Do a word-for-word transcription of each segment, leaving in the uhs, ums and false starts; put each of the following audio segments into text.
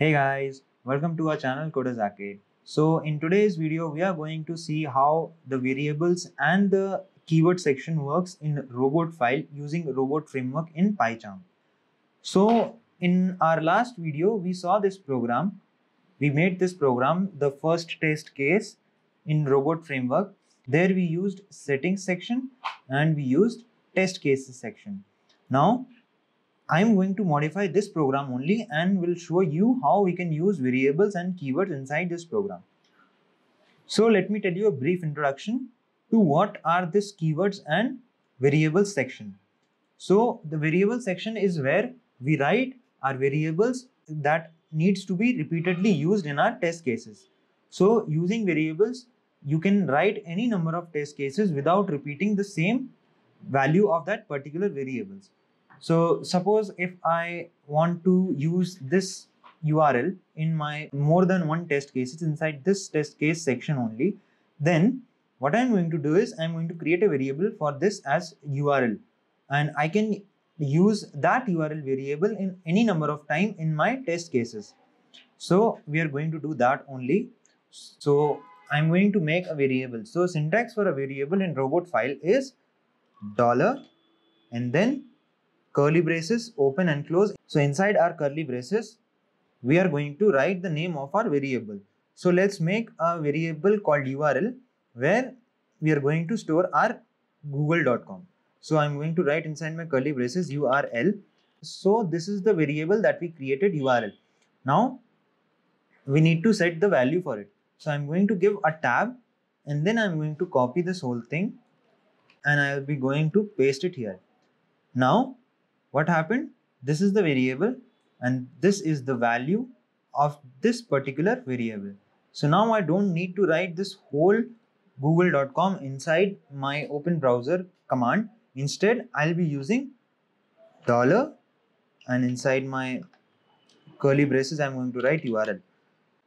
Hey guys, welcome to our channel Coders Arcade. So in today's video, we are going to see how the variables and the keyword section works in robot file using robot framework in PyCharm. So in our last video, we saw this program. We made this program, the first test case in robot framework. There we used settings section and we used test cases section. Now, I'm going to modify this program only and will show you how we can use variables and keywords inside this program. So let me tell you a brief introduction to what are this keywords and variables section. So the variable section is where we write our variables that needs to be repeatedly used in our test cases. So using variables, you can write any number of test cases without repeating the same value of that particular variables. So suppose if I want to use this U R L in my more than one test cases inside this test case section only, then what I'm going to do is I'm going to create a variable for this as U R L, and I can use that U R L variable in any number of time in my test cases. So we are going to do that only. So I'm going to make a variable. So syntax for a variable in robot file is dollar and then curly braces, open and close. So inside our curly braces, we are going to write the name of our variable. So let's make a variable called U R L where we are going to store our google dot com. So I'm going to write inside my curly braces U R L. So this is the variable that we created, U R L. Now we need to set the value for it. So I'm going to give a tab and then I'm going to copy this whole thing and I'll be going to paste it here. Now, what happened? This is the variable and this is the value of this particular variable. So now I don't need to write this whole google dot com inside my open browser command. Instead, I'll be using dollar and inside my curly braces, I'm going to write U R L.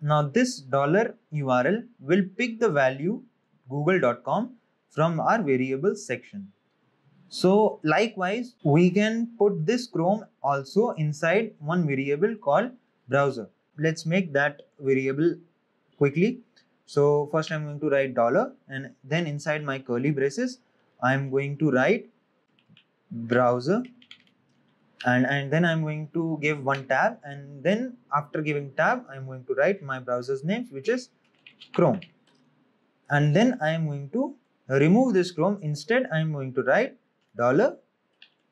Now this dollar U R L will pick the value google dot com from our variables section. So likewise, we can put this Chrome also inside one variable called browser. Let's make that variable quickly. So first I'm going to write dollar and then inside my curly braces, I'm going to write browser and, and then I'm going to give one tab and then after giving tab, I'm going to write my browser's name, which is Chrome. And then I'm going to remove this Chrome. Instead, I'm going to write dollar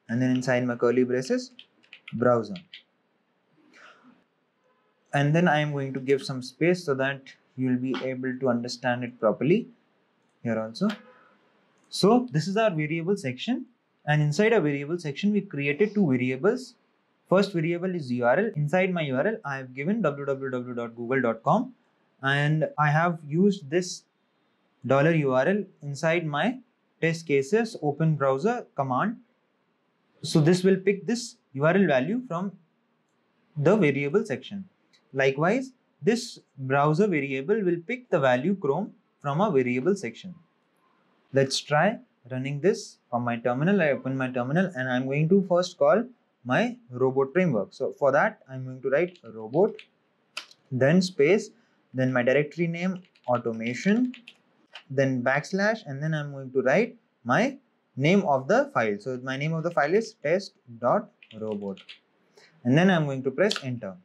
and then inside my curly braces browser, and then I am going to give some space so that you will be able to understand it properly here also. So this is our variable section, and inside our variable section we created two variables. First variable is U R L. Inside my U R L I have given w w w dot google dot com and I have used this dollar U R L inside my test cases open browser command. So this will pick this U R L value from the variable section. Likewise, this browser variable will pick the value Chrome from our variable section. Let's try running this from my terminal. I open my terminal and I'm going to first call my robot framework. So for that, I'm going to write robot, then space, then my directory name automation, then backslash, and then I'm going to write my name of the file. So my name of the file is test dot robot and then I'm going to press enter.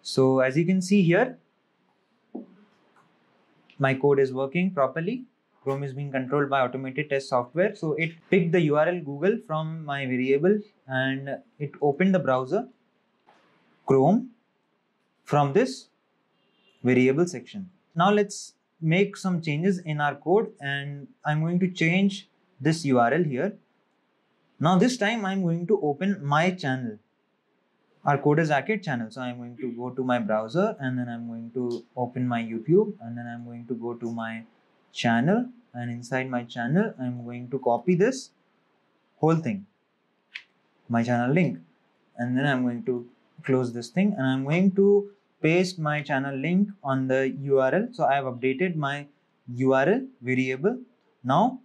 So as you can see here, my code is working properly. Chrome is being controlled by automated test software. So it picked the U R L Google from my variable and it opened the browser Chrome from this variable section. Now let's make some changes in our code and I'm going to change this U R L here. Now this time I'm going to open my channel, our Coders Arcade channel. So I'm going to go to my browser and then I'm going to open my YouTube and then I'm going to go to my channel, and inside my channel I'm going to copy this whole thing, my channel link, and then I'm going to close this thing and I'm going to paste my channel link on the U R L. So I have updated my U R L variable. Now,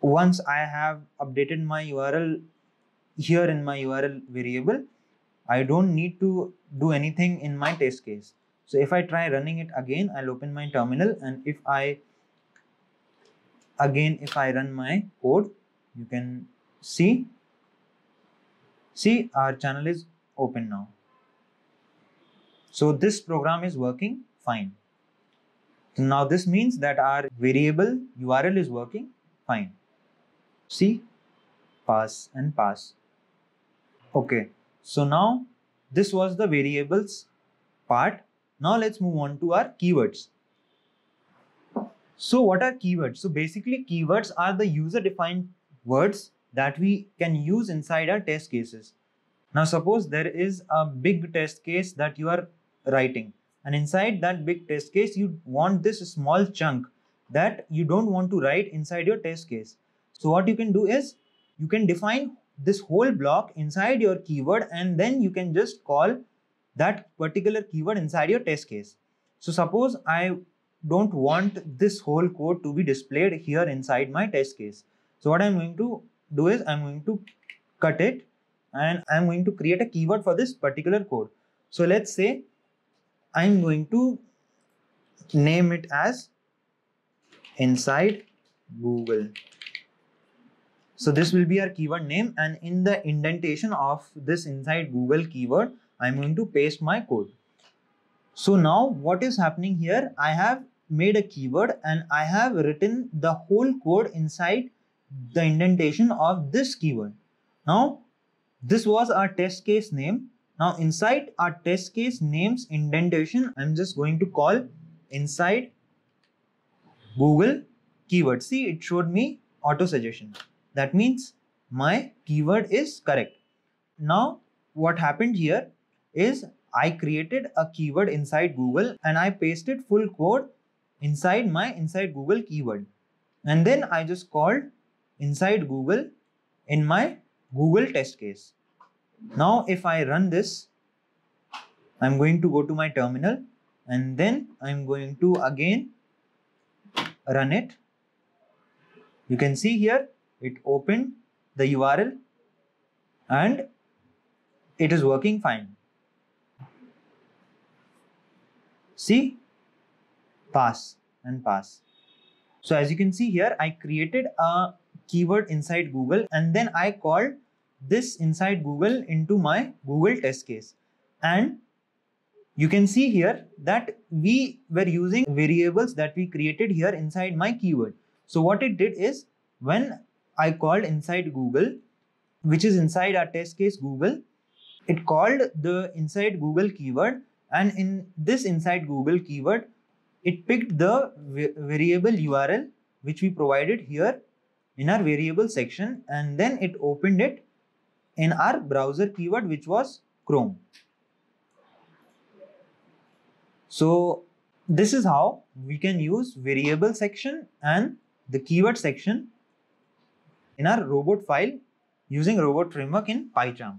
once I have updated my U R L here in my U R L variable, I don't need to do anything in my test case. So if I try running it again, I'll open my terminal, and if I again if I run my code, you can see see our channel is open now. So this program is working fine. So now this means that our variable U R L is working fine. See, pass and pass. Okay, so now this was the variables part. Now let's move on to our keywords. So what are keywords? So basically keywords are the user-defined words that we can use inside our test cases. Now suppose there is a big test case that you are writing, and inside that big test case you want this small chunk that you don't want to write inside your test case. So what you can do is you can define this whole block inside your keyword, and then you can just call that particular keyword inside your test case. So suppose I don't want this whole code to be displayed here inside my test case. So what I'm going to do is I'm going to cut it, and I'm going to create a keyword for this particular code. So let's say I'm going to name it as inside Google. So this will be our keyword name, and in the indentation of this inside Google keyword, I'm going to paste my code. So now what is happening here? I have made a keyword and I have written the whole code inside the indentation of this keyword. Now this was our test case name. Now inside our test case name's indentation, I'm just going to call inside Google keyword. See, it showed me auto suggestion. That means my keyword is correct. Now what happened here is I created a keyword inside Google and I pasted full code inside my inside Google keyword. And then I just called inside Google in my Google test case. Now if I run this, I'm going to go to my terminal and then I'm going to again run it. You can see here it opened the U R L and it is working fine. See, pass and pass. So as you can see here, I created a keyword inside Google and then I called this inside Google into my Google test case. And you can see here that we were using variables that we created here inside my keyword. So what it did is when I called inside Google, which is inside our test case Google, it called the inside Google keyword, and in this inside Google keyword, it picked the variable U R L which we provided here in our variable section, and then it opened it in our browser keyword, which was Chrome. So this is how we can use variable section and the keyword section in our robot file using Robot Framework in PyCharm.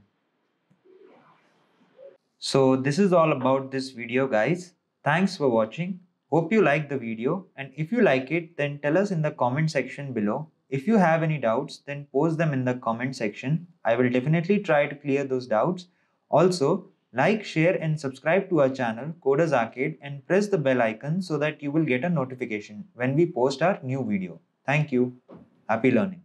So this is all about this video, guys. Thanks for watching. Hope you liked the video, and if you like it, then tell us in the comment section below. If you have any doubts, then post them in the comment section. I will definitely try to clear those doubts. Also, like, share and subscribe to our channel Coders Arcade and press the bell icon so that you will get a notification when we post our new video. Thank you. Happy learning.